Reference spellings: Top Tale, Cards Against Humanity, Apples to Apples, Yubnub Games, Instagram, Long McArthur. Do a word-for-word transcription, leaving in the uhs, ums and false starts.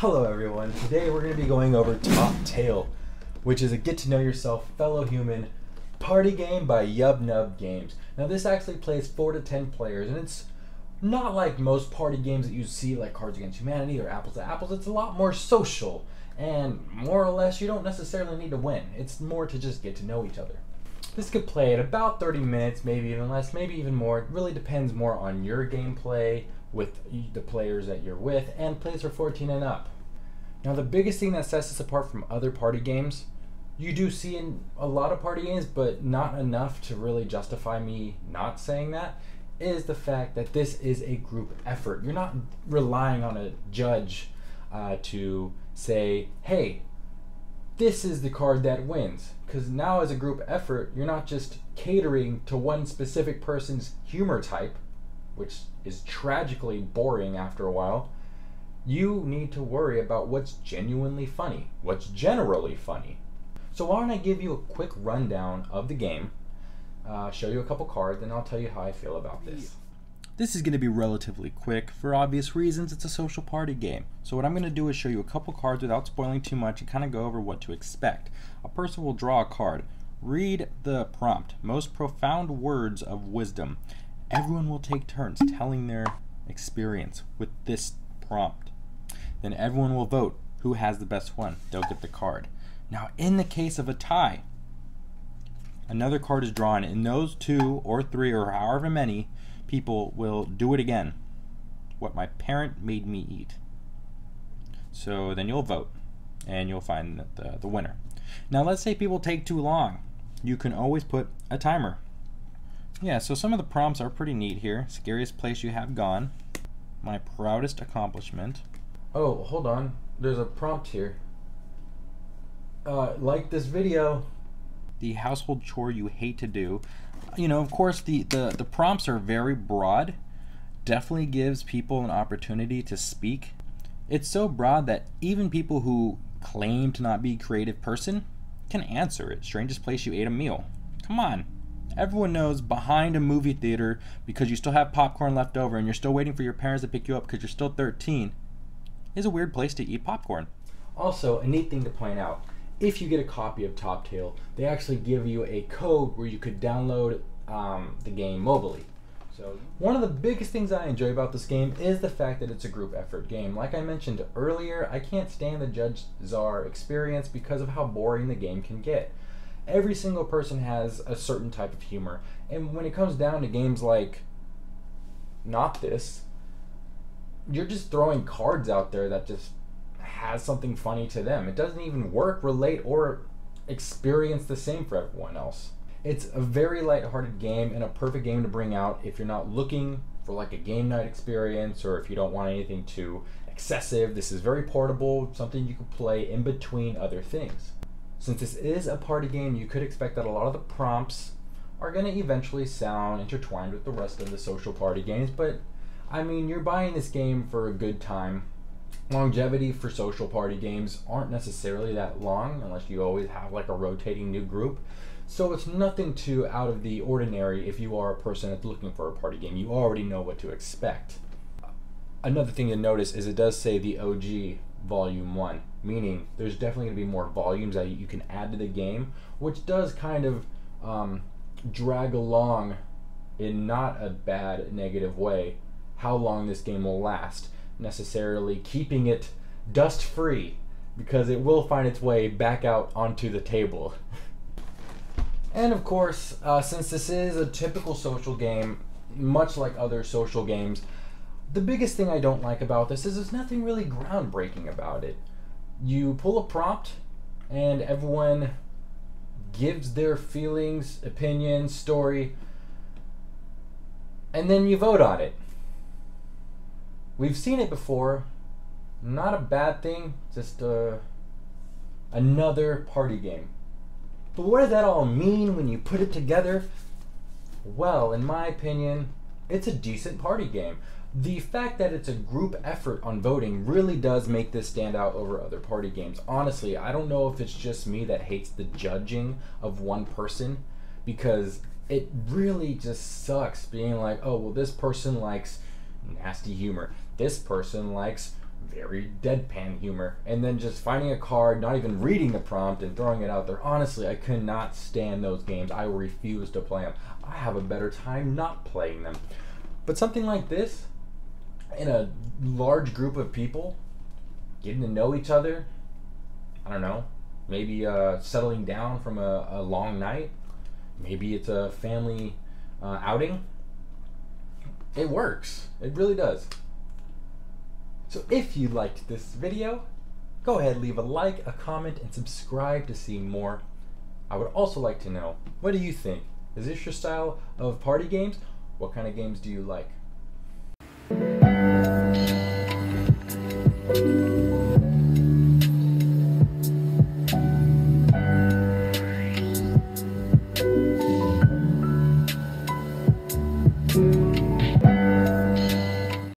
Hello everyone, today we're going to be going over Top Tale, which is a get to know yourself fellow human party game by Yubnub Games. Now this actually plays four to ten players, and it's not like most party games that you see like Cards Against Humanity or Apples to Apples. It's a lot more social, and more or less you don't necessarily need to win. It's more to just get to know each other. This could play at about thirty minutes, maybe even less, maybe even more. It really depends more on your gameplay with the players that you're with, and plays for fourteen and up. Now the biggest thing that sets this apart from other party games, you do see in a lot of party games, but not enough to really justify me not saying that, is the fact that this is a group effort. You're not relying on a judge uh, to say, hey, this is the card that wins, because now as a group effort, you're not just catering to one specific person's humor type, which is tragically boring after a while. You need to worry about what's genuinely funny, what's generally funny. So why don't I give you a quick rundown of the game, uh, show you a couple cards, and I'll tell you how I feel about this. This is going to be relatively quick for obvious reasons. It's a social party game. So what I'm going to do is show you a couple cards without spoiling too much and kind of go over what to expect. A person will draw a card. Read the prompt. Most profound words of wisdom. Everyone will take turns telling their experience with this prompt. Then everyone will vote who has the best one. They'll get the card. Now in the case of a tie, another card is drawn, and those two or three or however many people will do it again. What my parent made me eat. So then you'll vote and you'll find the, the winner. Now let's say people take too long. You can always put a timer. Yeah, so some of the prompts are pretty neat here. Scariest place you have gone. My proudest accomplishment. Oh, hold on. There's a prompt here. Uh, like this video. The household chore you hate to do. You know, of course, the, the, the prompts are very broad. Definitely gives people an opportunity to speak. It's so broad that even people who claim to not be a creative person can answer it. Strangest place you ate a meal. Come on. Everyone knows behind a movie theater, because you still have popcorn left over and you're still waiting for your parents to pick you up because you're still thirteen, is a weird place to eat popcorn. Also, a neat thing to point out. If you get a copy of Top Tale, they actually give you a code where you could download um, the game mobily. So one of the biggest things I enjoy about this game is the fact that it's a group effort game. Like I mentioned earlier, I can't stand the Judge Czar experience because of how boring the game can get. Every single person has a certain type of humor, and when it comes down to games like Not This, you're just throwing cards out there that just has something funny to them. It doesn't even work, relate, or experience the same for everyone else. It's a very lighthearted game and a perfect game to bring out if you're not looking for like a game night experience, or if you don't want anything too excessive. This is very portable, something you can play in between other things. Since this is a party game, you could expect that a lot of the prompts are going to eventually sound intertwined with the rest of the social party games, but I mean, you're buying this game for a good time. Longevity for social party games aren't necessarily that long unless you always have like a rotating new group. So it's nothing too out of the ordinary if you are a person that's looking for a party game. You already know what to expect. Another thing to notice is it does say the O G Volume one, meaning there's definitely going to be more volumes that you can add to the game, which does kind of um, drag along, in not a bad negative way, how long this game will last. Necessarily keeping it dust free, because it will find its way back out onto the table. And of course, uh, since this is a typical social game, much like other social games, the biggest thing I don't like about this is there's nothing really groundbreaking about it. You pull a prompt and everyone gives their feelings, opinions, story, and then you vote on it. We've seen it before. Not a bad thing, just uh, another party game. But what does that all mean when you put it together? Well, in my opinion, it's a decent party game. The fact that it's a group effort on voting really does make this stand out over other party games. Honestly, I don't know if it's just me that hates the judging of one person, because it really just sucks being like, oh, well, this person likes nasty humor. This person likes very deadpan humor, and then just finding a card, not even reading the prompt, and throwing it out there. Honestly, I could not stand those games. I refuse to play them. I have a better time not playing them. But something like this, in a large group of people, getting to know each other, I don't know, maybe uh, settling down from a, a long night, maybe it's a family uh, outing, it works. It really does. So if you liked this video, go ahead, leave a like, a comment, and subscribe to see more. I would also like to know, what do you think? Is this your style of party games? What kind of games do you like?